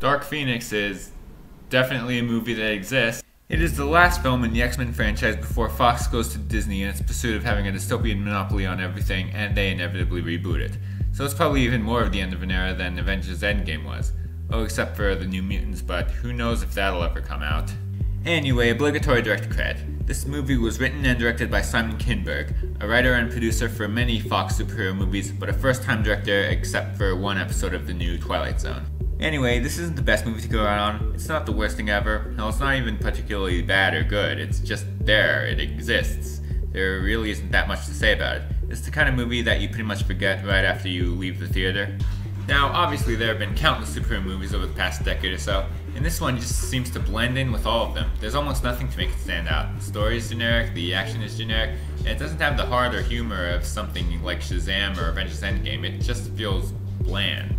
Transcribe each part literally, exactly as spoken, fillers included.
Dark Phoenix is definitely a movie that exists. It is the last film in the X-Men franchise before Fox goes to Disney in its pursuit of having a dystopian monopoly on everything, and they inevitably reboot it. So it's probably even more of the end of an era than Avengers Endgame was. Oh, except for The New Mutants, but who knows if that'll ever come out. Anyway, obligatory director credit. This movie was written and directed by Simon Kinberg, a writer and producer for many Fox superhero movies, but a first-time director except for one episode of the new Twilight Zone. Anyway, this isn't the best movie to go out on, it's not the worst thing ever, no, it's not even particularly bad or good, it's just there, it exists. There really isn't that much to say about it. It's the kind of movie that you pretty much forget right after you leave the theater. Now, obviously there have been countless superhero movies over the past decade or so, and this one just seems to blend in with all of them. There's almost nothing to make it stand out. The story is generic, the action is generic, and it doesn't have the heart or humor of something like Shazam or Avengers Endgame, it just feels bland.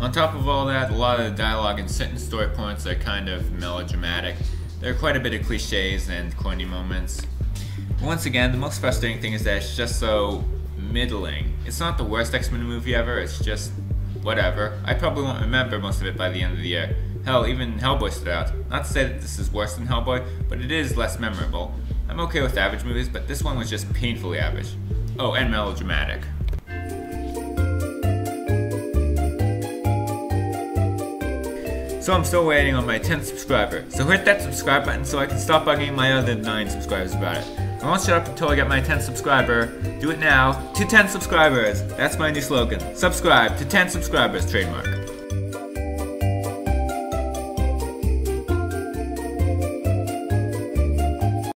On top of all that, a lot of the dialogue and certain story points are kind of melodramatic. There are quite a bit of cliches and corny moments. Once again, the most frustrating thing is that it's just so middling. It's not the worst X-Men movie ever, it's just whatever. I probably won't remember most of it by the end of the year. Hell, even Hellboy stood out. Not to say that this is worse than Hellboy, but it is less memorable. I'm okay with average movies, but this one was just painfully average. Oh, and melodramatic. So I'm still waiting on my tenth subscriber, so hit that subscribe button so I can stop bugging my other nine subscribers about it. I won't shut up until I get my tenth subscriber. Do it now, to ten subscribers! That's my new slogan. Subscribe to ten subscribers, trademark.